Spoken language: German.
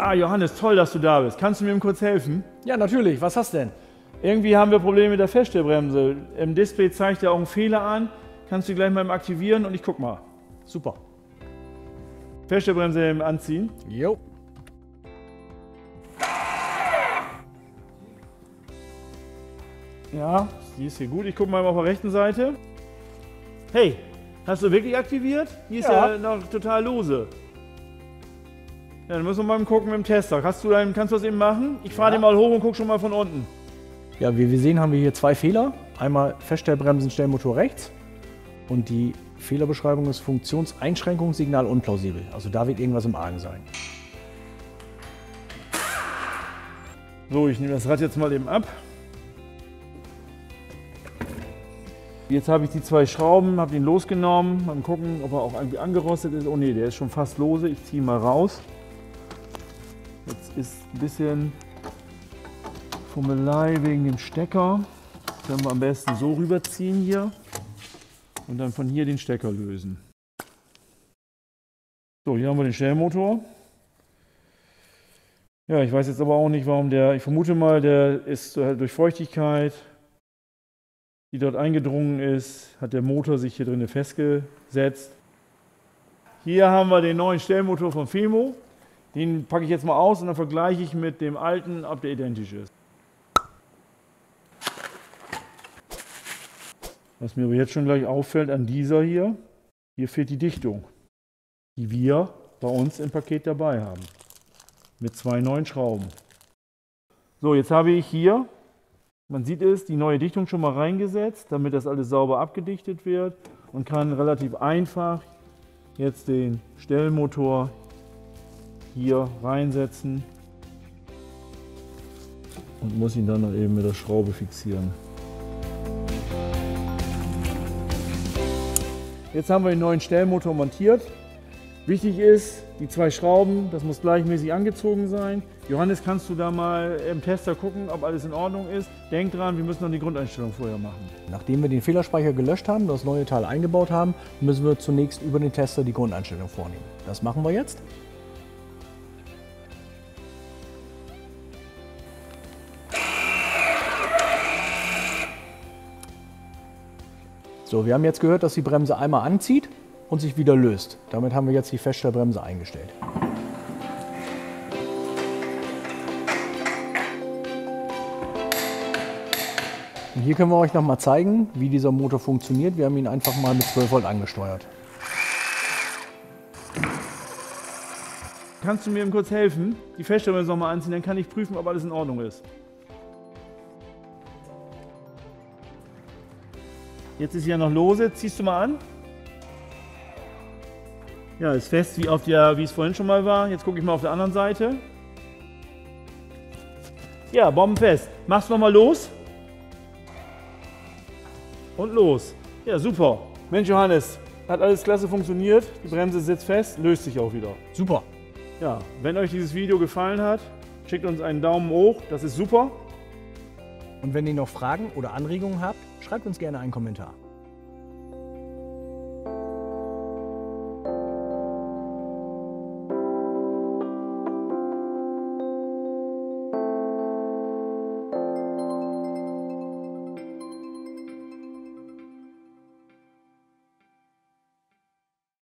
Ah, Johannes, toll, dass du da bist. Kannst du mir eben kurz helfen? Ja, natürlich. Was hast du denn? Irgendwie haben wir Probleme mit der Feststellbremse. Im Display zeigt ja auch einen Fehler an. Kannst du gleich mal aktivieren und ich guck mal. Super. Feststellbremse anziehen. Jo. Ja, die ist hier gut. Ich gucke mal auf der rechten Seite. Hey, hast du wirklich aktiviert? Die ist ja noch total lose. Ja, dann müssen wir mal gucken mit dem Tester. Kannst du das eben machen? Ich fahre den mal hoch und guck schon mal von unten. Ja, wie wir sehen, haben wir hier zwei Fehler. Einmal Feststellbremsen, Stellmotor rechts. Und die Fehlerbeschreibung ist Funktionseinschränkung, Signal unplausibel. Also da wird irgendwas im Argen sein. So, ich nehme das Rad jetzt mal eben ab. Jetzt habe ich die zwei Schrauben, habe den losgenommen. Mal gucken, ob er auch irgendwie angerostet ist. Oh ne, der ist schon fast lose. Ich ziehe mal raus. Jetzt ist ein bisschen Fummelei wegen dem Stecker. Das können wir am besten so rüberziehen hier und dann von hier den Stecker lösen. So, hier haben wir den Stellmotor. Ja, ich weiß jetzt aber auch nicht, warum der, ich vermute mal, der ist durch Feuchtigkeit, die dort eingedrungen ist, hat der Motor sich hier drin festgesetzt. Hier haben wir den neuen Stellmotor von VEMO. Den packe ich jetzt mal aus und dann vergleiche ich mit dem alten, ob der identisch ist. Was mir aber jetzt schon gleich auffällt an dieser hier, hier fehlt die Dichtung, die wir bei uns im Paket dabei haben, mit zwei neuen Schrauben. So, jetzt habe ich hier, man sieht es, die neue Dichtung schon mal reingesetzt, damit das alles sauber abgedichtet wird und kann relativ einfach jetzt den Stellmotor hier reinsetzen und muss ihn dann noch eben mit der Schraube fixieren. Jetzt haben wir den neuen Stellmotor montiert. Wichtig ist, die zwei Schrauben, das muss gleichmäßig angezogen sein. Johannes, kannst du da mal im Tester gucken, ob alles in Ordnung ist? Denk dran, wir müssen noch die Grundeinstellung vorher machen. Nachdem wir den Fehlerspeicher gelöscht haben, das neue Teil eingebaut haben, müssen wir zunächst über den Tester die Grundeinstellung vornehmen. Das machen wir jetzt. So, wir haben jetzt gehört, dass die Bremse einmal anzieht und sich wieder löst. Damit haben wir jetzt die Feststellbremse eingestellt. Und hier können wir euch nochmal zeigen, wie dieser Motor funktioniert. Wir haben ihn einfach mal mit 12 Volt angesteuert. Kannst du mir eben kurz helfen? Die Feststellbremse nochmal anziehen, dann kann ich prüfen, ob alles in Ordnung ist. Jetzt ist sie ja noch lose, ziehst du mal an. Ja, ist fest, wie es vorhin schon mal war. Jetzt gucke ich mal auf der anderen Seite. Ja, bombenfest. Mach's nochmal los. Und los. Ja, super. Mensch, Johannes, hat alles klasse funktioniert. Die Bremse sitzt fest, löst sich auch wieder. Super. Ja, wenn euch dieses Video gefallen hat, schickt uns einen Daumen hoch. Das ist super. Und wenn ihr noch Fragen oder Anregungen habt, schreibt uns gerne einen Kommentar.